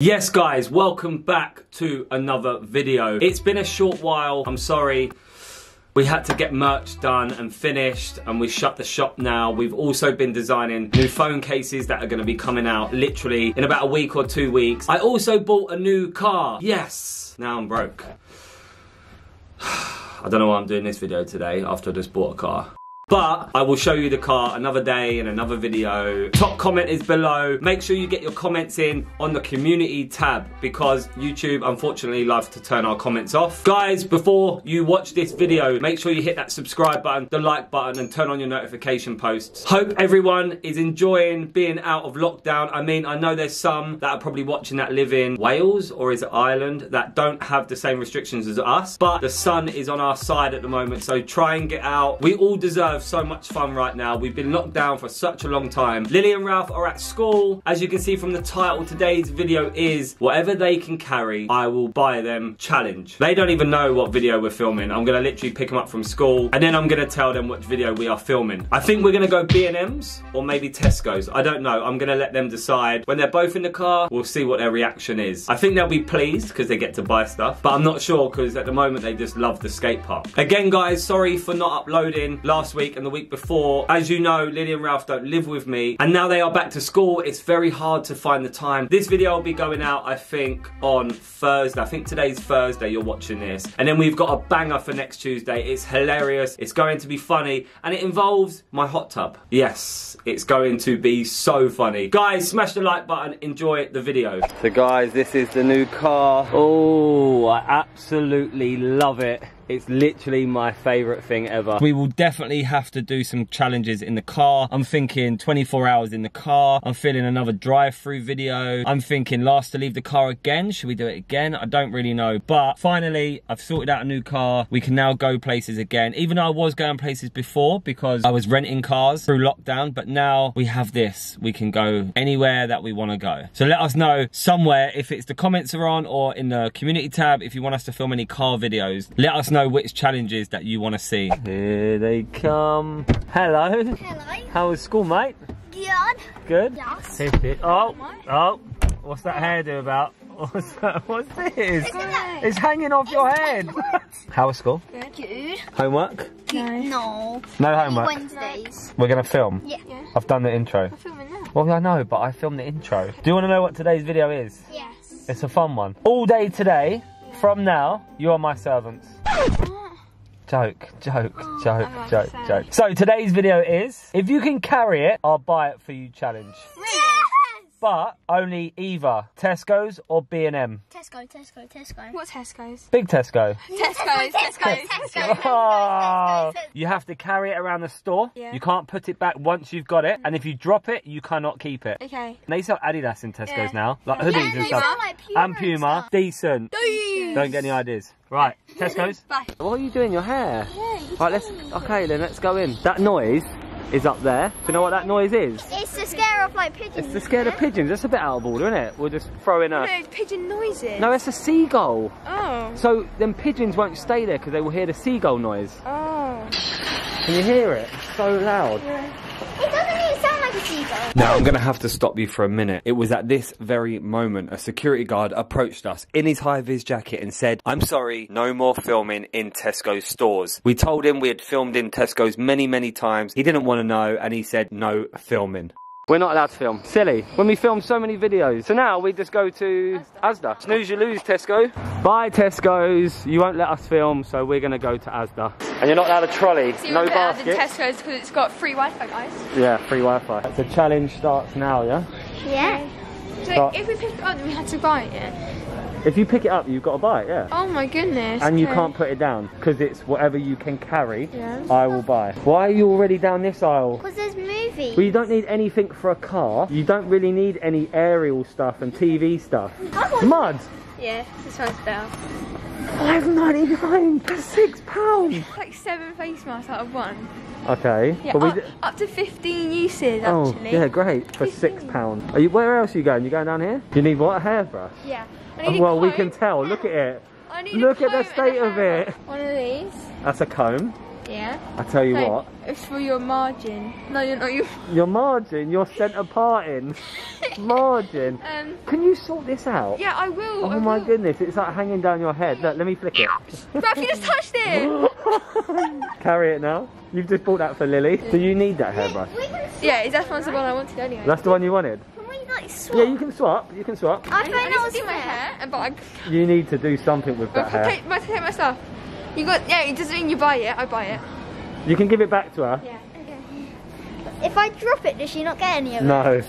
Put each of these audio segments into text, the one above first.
Yes guys, welcome back to another video. It's been a short while, I'm sorry. We had to get merch done and finished, and we shut the shop now. We've also been designing new phone cases that are gonna be coming out literally in about a week or 2 weeks. I also bought a new car. Yes, now I'm broke. I don't know why I'm doing this video today after I just bought a car. But I will show you the car another day in another video. Top comment is below. Make sure you get your comments in on the community tab because YouTube unfortunately loves to turn our comments off. Guys, before you watch this video, make sure you hit that subscribe button, the like button, and turn on your notification posts. Hope everyone is enjoying being out of lockdown. I mean, I know there's some that are probably watching that live in Wales, or is it Ireland, that don't have the same restrictions as us, but the sun is on our side at the moment, so try and get out. We all deserve so much fun right now. We've been locked down for such a long time. Lily and Ralph are at school. As you can see from the title, today's video is whatever they can carry, I will buy them challenge. They don't even know what video we're filming. I'm gonna literally pick them up from school and then I'm gonna tell them which video we are filming. I think we're gonna go B&M's or maybe Tesco's. I don't know. I'm gonna let them decide. When they're both in the car, we'll see what their reaction is. I think they'll be pleased because they get to buy stuff, but I'm not sure because at the moment they just love the skate park. Again, guys, sorry for not uploading last week and the week before. As you know, Lily and Ralph don't live with me, and now they are back to school. It's very hard to find the time. This video will be going out, I think, on Thursday. I think today's Thursday, you're watching this. And then we've got a banger for next Tuesday. It's hilarious, it's going to be funny, and it involves my hot tub. Yes, it's going to be so funny. Guys, smash the like button, enjoy the video. So guys, this is the new car. Oh, I absolutely love it. It's literally my favourite thing ever. We will definitely have to do some challenges in the car. I'm thinking 24 hours in the car. I'm feeling another drive-through video. I'm thinking last to leave the car again. Should we do it again? I don't really know. But finally, I've sorted out a new car. We can now go places again. Even though I was going places before because I was renting cars through lockdown. But now we have this. We can go anywhere that we want to go. So let us know somewhere, if it's the comments are on or in the community tab, if you want us to film any car videos. Let us know which challenges that you want to see. Here they come. Hello. Hello. How was school, mate? Good. Good? Yes. Oh, oh. What's that hairdo about? What's that? What's this? It's hanging off your head. How was school? Good. Good. Homework? No. No. No homework? Wednesdays. We're going to film? Yeah. I've done the intro. I'm filming now. Well, I know, but I filmed the intro. Do you want to know what today's video is? Yes. It's a fun one. All day today, from now, you are my servants. Joke, joke, oh, joke, joke, joke. So today's video is, if you can carry it, I'll buy it for you challenge. Really? Yes! But only either Tesco's or B&M. Tesco, Tesco, Tesco. What's Tesco's? Big Tesco. Tesco's, Tesco's, Tesco's. Oh. You have to carry it around the store. Yeah. You can't put it back once you've got it. And if you drop it, you cannot keep it. Okay. And they sell Adidas in Tesco's now. Like hoodies and stuff. Like Puma and Puma. Decent. Don't get any ideas. Right, Tesco's. Bye. What are you doing? Your hair. Yeah, right, let's. Okay, then let's go in. That noise is up there. Do you know what that noise is? It's the scare of like pigeons. It's the scare of pigeons. That's a bit out of order, isn't it? We'll just throw in a. No, pigeon noises. No, it's a seagull. Oh. So then pigeons won't stay there because they will hear the seagull noise. Oh. Can you hear it? It's so loud. Yeah. It doesn't even sound like a seagull. Now I'm gonna have to stop you for a minute. It was at this very moment a security guard approached us in his high-vis jacket and said, "I'm sorry, no more filming in Tesco's stores." We told him we had filmed in Tesco's many, many times. He didn't want to know and he said no filming. We're not allowed to film. Silly. When we filmed so many videos. So now we just go to Asda. Snooze you lose, Tesco. Bye, Tesco's. You won't let us film, so we're going to go to Asda. And you're not allowed a trolley. So no basket. Tesco's because it's got free Wi-Fi, guys. Yeah, free Wi-Fi. The challenge starts now, yeah? Yeah. So if we pick it up, then we had to buy it, yeah? If you pick it up, you've got to buy it, yeah. Oh my goodness. And you can't put it down because it's whatever you can carry, I will buy. Why are you already down this aisle? Because there's well, you don't need anything for a car. You don't really need any aerial stuff and TV stuff. Mud? Yeah, this one's down. £5.99 for £6. Like 7 face masks out of 1. Okay. Yeah, but up to 15 uses, actually. Oh, yeah, great. For £6. Are you, where else are you going? You going down here? Do you need what? A hairbrush? Yeah. I need well, we can tell. Look at it. I need Look at the state of it. One of these. That's a comb. Yeah. I tell you what. It's for your margin. No, you're not. Your margin? Your centre parting. Margin. Can you sort this out? Yeah, I will. Oh my goodness, it's like hanging down your head. Look, let me flick it. Ralph, you just touched it. Carry it now. You've just bought that for Lily. Do you need that hairbrush? Yeah, that's the one I wanted anyway. That's the one you wanted? Swap. Yeah, you can swap. You can swap. I need to do my hair, but you need to do something with that hair. Take my stuff. You got it doesn't mean you buy it. I buy it. You can give it back to her. Yeah. Okay. If I drop it, does she not get any of it? No.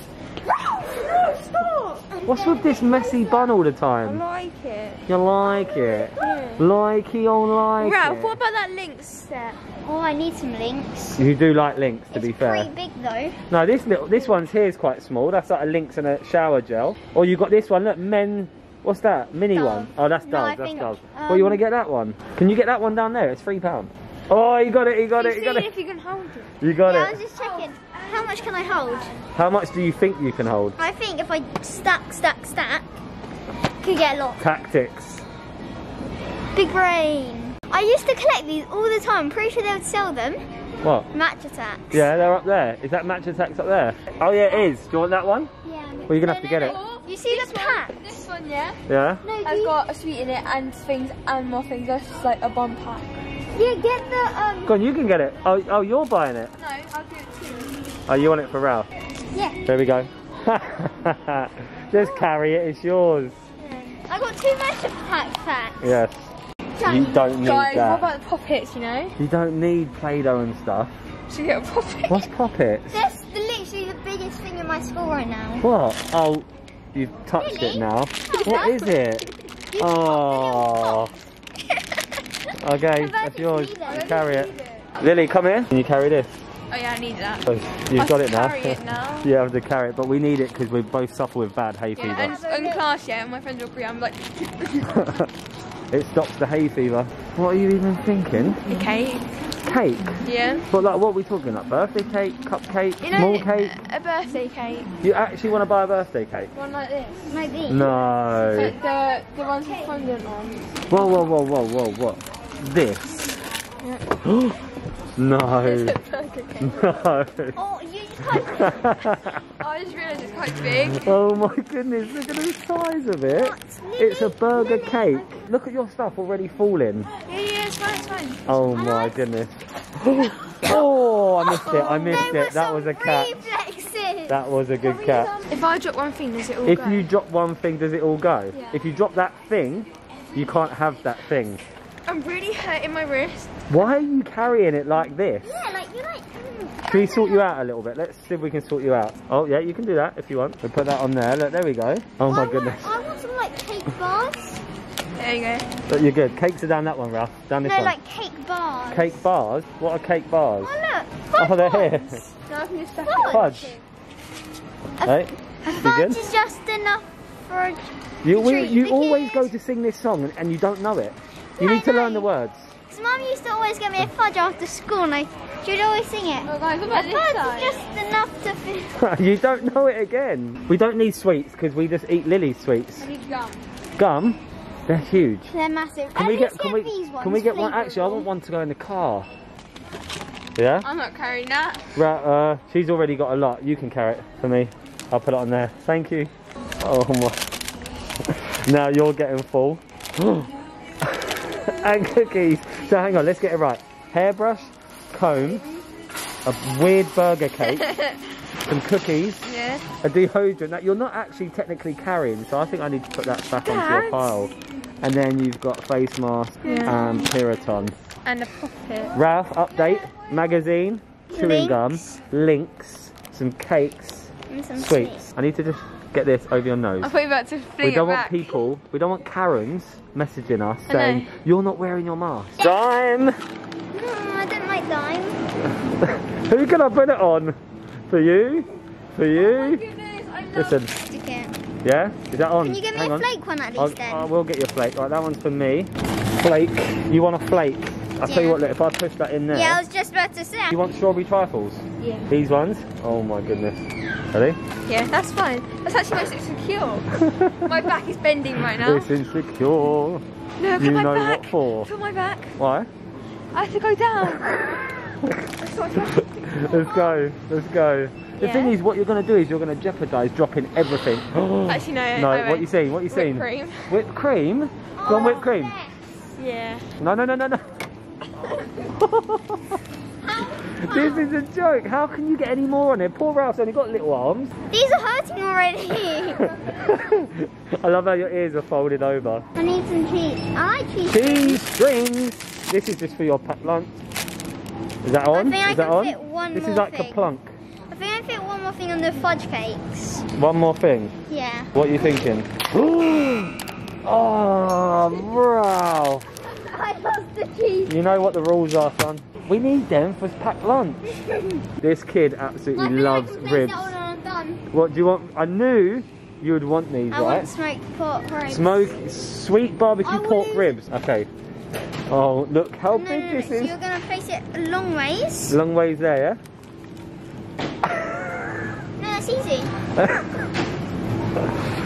No, stop. What's with this messy bun all the time? I like it. You like it. Yeah. Ralph, what about that Lynx set? Oh, I need some Lynx. You do like Lynx, to be fair. It's pretty big though. No, this one's here is quite small. That's like a Lynx and a shower gel. Or you got this one. Look, what's that? Mini Dove. One. Oh, that's Dove. That's Dove. Well, you want to get that one? Can you get that one down there? It's £3. Oh, you got it. You got it. You got it. If you can hold it. You got it. I was just checking. How much can I hold? How much do you think you can hold? I think if I stack, could get a lot. Tactics. Big brain. I used to collect these all the time. I'm pretty sure they would sell them. What? Match Attax. Yeah, they're up there. Is that Match Attax up there? Oh yeah, it is. Do you want that one? Yeah. Well, you're gonna have to get it. You see this pack? This one, yeah. Yeah. No, I've got a sweet in it and things and more things. That's just like a bomb pack. Yeah, get the. Go on, you can get it. Oh, you're buying it. No, I'll do it too. Oh, you want it for Ralph? Yeah. There we go. Just carry it. It's yours. Yeah. I got two match packs. Yes. You don't need that. What about the poppets, you know? You don't need Play-Doh and stuff. Should we get a poppet? What's poppets? That's literally the biggest thing in my school right now. What? Oh, you've touched it now. What is it? Oh. Okay, that's yours. You carry it. Lily, come here. Can you carry this? Oh yeah, I need that. So you've got it now. Carry it now. Yeah, I have to carry it, but we need it because we both suffer with bad hay fever. And in class, and my friends will agree. I'm like... It stops the hay fever. What are you even thinking? A cake. Cake? Yeah. But like, what are we talking about? Birthday cake, cupcake, small cake? A birthday cake. You actually want to buy a birthday cake? One like this. Like these? No. Like the ones with fondant on. Whoa, whoa, whoa, whoa, whoa, whoa. This? Yeah. No. It's a burger cake. No. Oh, you can't. I just realised it's quite big. Oh my goodness, look at the size of it. It's a burger cake. Look at your stuff already falling. Yeah, it's fine, it's fine. Oh my goodness. Oh, I missed it, I missed it. That was a catch. That was a good catch. If I drop one thing, does it all go? If you drop one thing, does it all go? Yeah. If you drop that thing, you can't have that thing. I'm really hurting my wrist. Why are you carrying it like this? Yeah, like you're like... Should we sort you out a little bit? Let's see if we can sort you out. Oh yeah, you can do that if you want. We'll put that on there. Look, there we go. Oh my goodness. I want some like cake bars. There you go. Look, you're good. Cakes are down that one, Ralph. Down this one. No, like cake bars. Cake bars? What are cake bars? Oh look, fudge. Oh, they're here. No, I can just stack it. Fudge. Fudge is just enough for a treat. You always go to sing this song and you don't know it. You need to learn the words. Because Mum used to always get me a fudge after school and she would always sing it. Oh guys, what about this side? Just enough to... You don't know it again. We don't need sweets because we just eat Lily's sweets. I need gum. Gum? They're huge. They're massive. Can we get these ones? Actually, I want one to go in the car. Yeah? I'm not carrying that. Right, she's already got a lot. You can carry it for me. I'll put it on there. Thank you. Oh my... Now you're getting full. And cookies. So hang on, let's get it right. Hairbrush, comb, a weird burger cake, some cookies, a deodorant. That you're not actually technically carrying, so I think I need to put that back onto your pile. And then you've got face mask and Piriton. And a pocket. Ralph, update, magazine, chewing gum, Lynx, some cakes, and some sweets. I need to just... Get this over your nose. I thought you were about to fling it back. We don't want Karens messaging us saying, you're not wearing your mask. Dime! No, I don't like dime. Who can I put it on? For you? For you? Oh my goodness, I love it. Yeah? Is that on? Can you give me a flake one at least then? I will get you a flake. Right, that one's for me. Flake. You want a flake? I'll tell you what, look, if I push that in there. Yeah, I was just about to say. You want strawberry trifles? Yeah. These ones? Oh my goodness. Ready? Yeah, that's fine. That's actually most insecure. My back is bending right now. It's insecure. Look at my back. What for? It's on my back. Why? I have to go down. Let's go, let's go. The thing is, what you're going to do is you're going to jeopardise dropping everything. Actually, no. No, what are you saying? What are you saying? Whipped cream. Whipped cream? Oh, go on, whipped cream. Yes. Yeah. No. This is a joke. How can you get any more on it? Poor Ralph's only got little arms. These are hurting already. I love how your ears are folded over. I need some cheese. I like cheese. Cheese strings. This is just for your packed lunch. Is that on? I think I can fit one more thing. This is like a plunk. I think I fit one more thing on the fudge cakes. One more thing? Yeah. What are you thinking? Oh, Ralph. I love the cheese. You know what the rules are, son. We need them for packed lunch. This kid absolutely loves ribs. What do you want? I knew you would want these, right? I want smoked pork ribs. Sweet barbecue pork ribs. Okay. Oh, look how big this is. So you're going to place it a long ways. Long ways there, yeah? No, that's easy.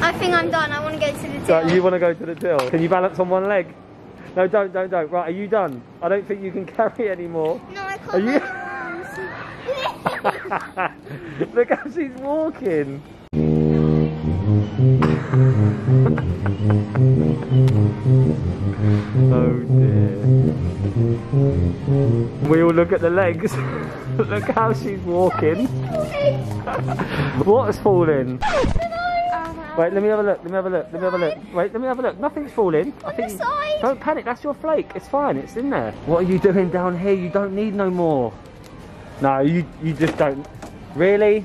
I think I'm done. I want to go to the till. So you want to go to the till? Can you balance on one leg? No, don't. Right, are you done? I don't think you can carry anymore. No, I can't. Are you? Look how she's walking. Oh dear. We all look at the legs. Look how she's walking. What's falling? Wait, let me have a look, Wait, let me have a look. Nothing's falling. On the side. Don't panic, that's your flake. It's fine, it's in there. What are you doing down here? You don't need no more. No, you just don't. Really?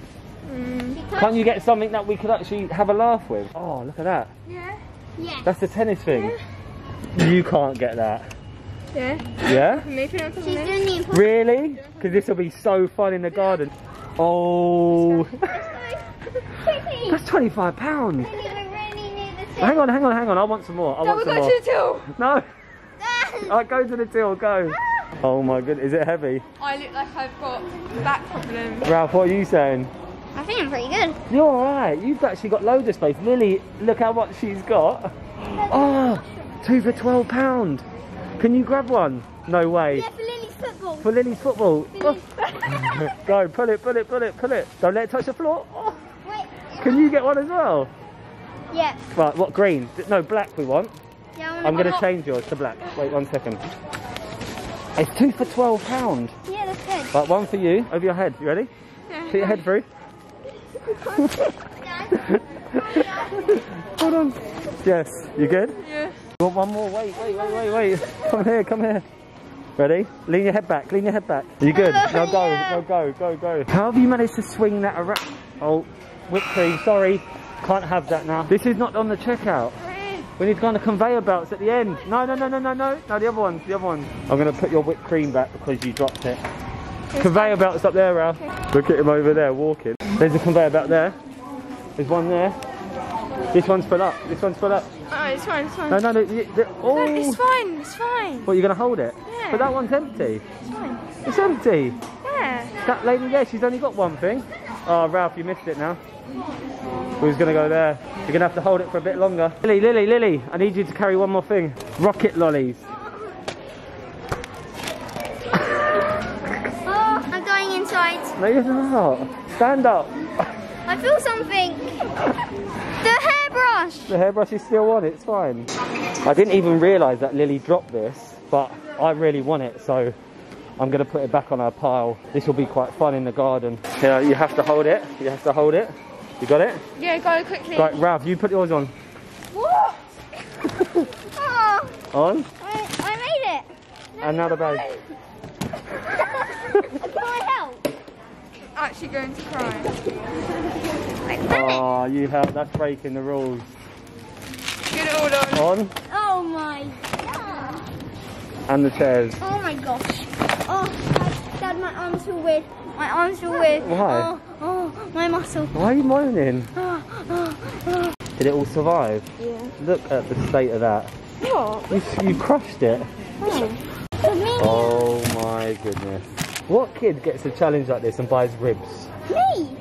Can't you get something that we could actually have a laugh with? Oh, look at that. Yeah. Yeah. That's the tennis thing. Yeah. You can't get that. Yeah. Yeah? Maybe not something. Really? Because this will be so fun in the garden. Oh. That's £25. Hang on. I want some more. I want some more. To the till. No. Right, go to the till. Go. Oh my goodness. Is it heavy? I look like I've got back problems. Ralph, what are you saying? I think I'm pretty good. You're all right. You've actually got loads of space. Lily, look how much she's got. Oh, two for £12. Can you grab one? No way. Yeah, for Lily's football. For Lily's football. Oh. Go. Pull it. Don't let it touch the floor. Oh. Can you get one as well? Yeah. Right, what green? No, black we want. Yeah, I'm going to change yours to black. Wait 1 second. It's two for £12. Yeah, that's good. Right, one for you. Over your head. You ready? Yeah. Put your head through. Hold on. Yes. You good? Yeah. You want one more? Wait. Come here. Ready? Lean your head back. You good? No, go. Yeah. No, go. How have you managed to swing that around? Oh. Whipped cream, sorry, can't have that now. This is not on the checkout. We need to go on the conveyor belts at the end. No, the other ones. I'm going to put your whipped cream back because you dropped it. Conveyor belts up there, Ralph. Okay. Look at him over there walking. There's a conveyor belt there. There's one there. This one's full up. Oh, this one. No. Oh. No, it's fine. What, you're going to hold it? Yeah. But that one's empty. It's fine. It's empty. Yeah. That lady there, she's only got one thing. Oh, Ralph, you missed it now. Who's going to go there? You're going to have to hold it for a bit longer. Lily, I need you to carry one more thing. Rocket lollies. Oh, I'm going inside. No, you're not. Stand up. I feel something. The hairbrush. The hairbrush is still on, it's fine. I didn't even realise that Lily dropped this, but I really want it, so I'm going to put it back on our pile. This will be quite fun in the garden. Yeah, you have to hold it. You got it? Yeah, go quickly. Right, Ralph, you put yours on. What? Oh. On? I made it. And now the bag. Can I help? Actually going to cry. Oh, you helped. That's breaking the rules. Get it all on. On? Oh my God. And the chairs. Oh my gosh. Oh, Dad, my arms were weird. Why? Oh, my muscle. Why are you moaning? Did it all survive? Yeah. Look at the state of that. What? You crushed it. Oh my goodness. What kid gets a challenge like this and buys ribs? Me!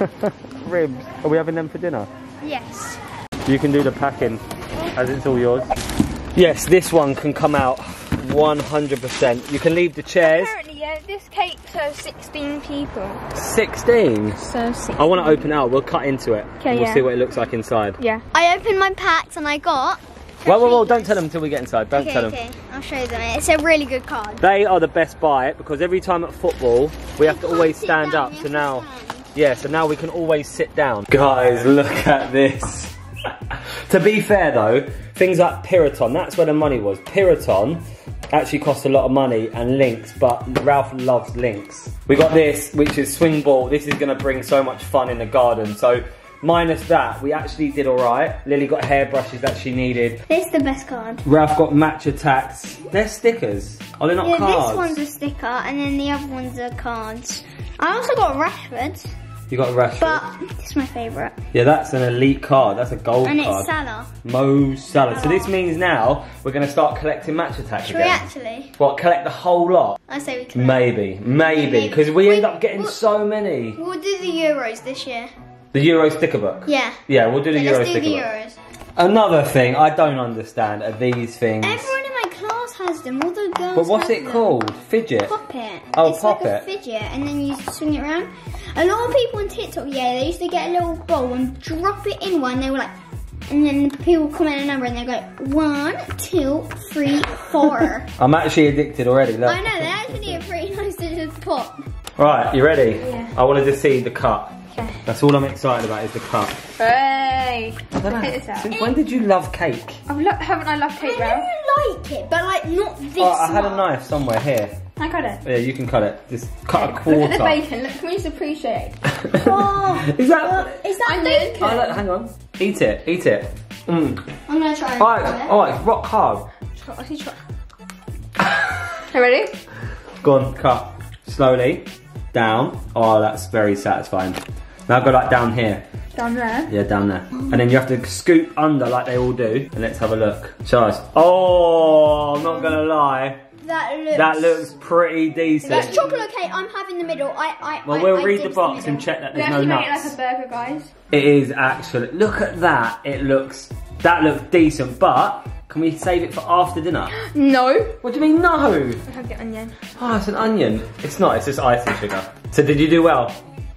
Okay. Ribs. Are we having them for dinner? Yes. You can do the packing, as it's all yours. Yes, this one can come out 100%. You can leave the chairs. Apparently, yeah, this cake serves 16 people. 16? So 16. I want to open it out. We'll cut into it. Okay, we'll see what it looks like inside. Yeah. I opened my packs and I got... Well, don't tell them until we get inside. Don't tell them. Okay, I'll show them. It's a really good card. They are the best buy because every time at football, we have to always stand up. So now, yeah, so now we can always sit down. Guys, look at this. To be fair though, things like Piriton, that's where the money was. Piriton actually cost a lot of money, and Lynx, but Ralph loves Lynx. We got this, which is swing ball. This is gonna bring so much fun in the garden. So minus that, we actually did all right. Lily got hairbrushes that she needed. This is the best card. Ralph got Match Attax. They're stickers. Oh, they're not cards. Yeah, this one's a sticker, and then the other ones are cards. I also got Rashford. You got Rashford. But it's my favourite. Yeah, that's an elite card. That's a gold card. And it's Salah. Mo Salah. So this means now we're going to start collecting Match Attax again. Should we actually? What, collect the whole lot? I say we collect. Maybe. Because we end up getting so many. We'll do the Euros this year. The Euro sticker book? Yeah. Yeah, we'll do the Euro sticker book. Another thing I don't understand are these things. Everyone in my class has them. All the girls. But what's it called? Fidget? Pop it. Oh, pop it. It's like a fidget, and then you swing it around. A lot of people on TikTok, yeah, they used to get a little bowl and drop it in one. They were like, and then people comment a number and they go like, 1, 2, 3, 4. I'm actually addicted already. Look. I know, they actually are pretty nice to just pop. Right, you ready? Yeah. I wanted to see the cut. That's all I'm excited about is the cup. Hey! I don't know. Since when did you love cake? Haven't I loved cake, Ralph? I like it, but like not this. Oh, I had a knife somewhere here. I got it. Yeah, you can cut it. Just cut a quarter. Look at the bacon. Look, can we just appreciate? Oh, is that bacon? Oh, look, hang on. Eat it. Eat it. Mm. I'm gonna try. All right, it's rock hard. Hey, ready? Go on, cut slowly down. Oh, that's very satisfying. Now go like down here. Down there? Yeah, down there. And then you have to scoop under like they all do. And let's have a look. Charles. Oh, I'm not gonna lie. That looks pretty decent. It's chocolate cake. I'm having the middle. Well, we'll read the box and check that there's no nuts. Make it like a burger, guys. It is actually. Look at that. That looks decent, but can we save it for after dinner? No. What do you mean no? I have the onion. Oh, it's an onion. It's not. It's just icing sugar. So did you do well?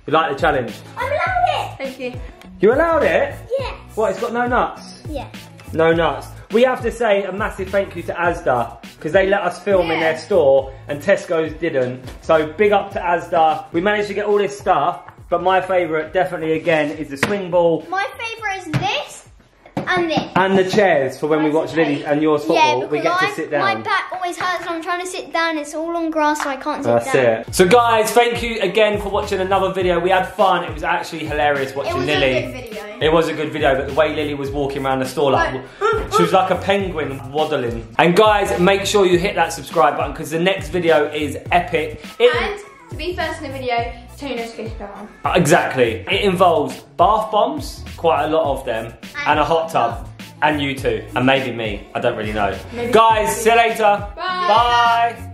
You like the challenge? I'm allowed it! Thank you. You allowed it? Yes. What, it's got no nuts? Yeah. No nuts. We have to say a massive thank you to Asda, because they let us film in their store, and Tesco's didn't. So big up to Asda. We managed to get all this stuff, but my favourite, definitely again, is the swing ball. My favourite is this, and this. And the chairs, for when we watch Lily's and yours football, we get to sit down. My back always hurts, and I'm trying to sit down, it's all on grass, so I can't sit down. That's it. So guys, thank you again for watching another video. We had fun, it was actually hilarious watching Lily. It was a good video. It was a good video, but the way Lily was walking around the store, like, she was like a penguin waddling. And guys, make sure you hit that subscribe button, because the next video is epic. And to be first in the video, turn your notification bell on. Exactly. It involves bath bombs, quite a lot of them, and a hot tub. And you too. And maybe me. I don't really know. Guys, see you later. Bye. Bye.